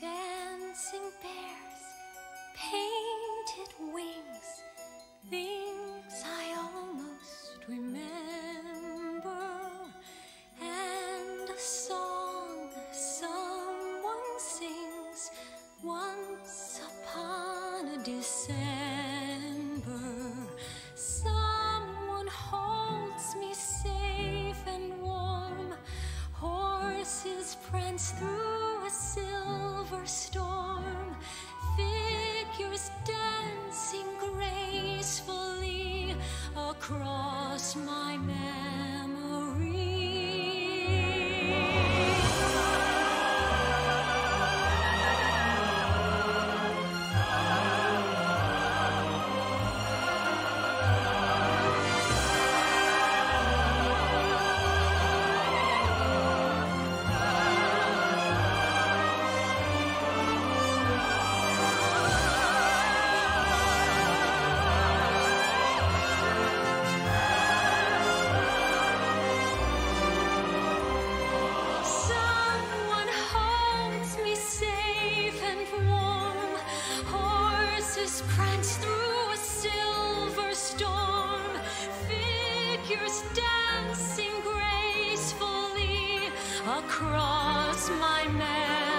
Dancing bears, painted wings, things I almost remember, and a song someone sings once upon a December. Someone holds me safe and warm, horses prance through a silver storm, figures dancing gracefully across my memory. Prance through a silver storm, figures dancing gracefully across my memory.